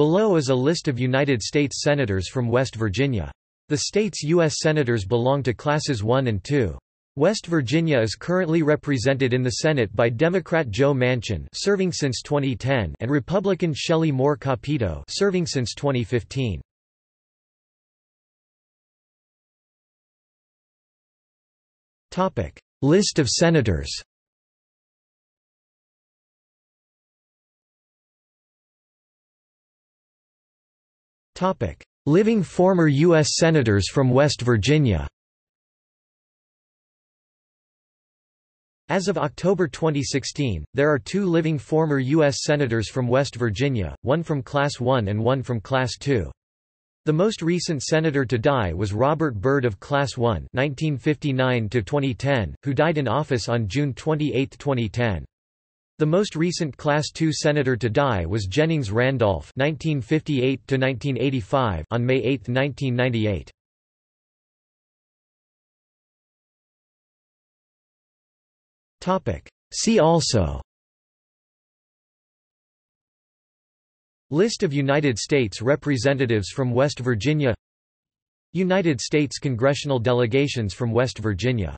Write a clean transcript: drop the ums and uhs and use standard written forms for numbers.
Below is a list of United States Senators from West Virginia. The state's U.S. Senators belong to Classes 1 and 2. West Virginia is currently represented in the Senate by Democrat Joe Manchin, serving since 2010, and Republican Shelley Moore Capito, serving since 2015. Topic: List of Senators. Topic: Living former U.S. Senators from West Virginia. As of October 2016, there are 2 living former U.S. Senators from West Virginia, one from Class 1 and one from Class 2. The most recent senator to die was Robert Byrd of Class 1 (1959–2010), who died in office on June 28, 2010. The most recent Class 2 senator to die was Jennings Randolph (1958–1985) on May 8, 1998. See also: List of United States representatives from West Virginia, United States congressional delegations from West Virginia.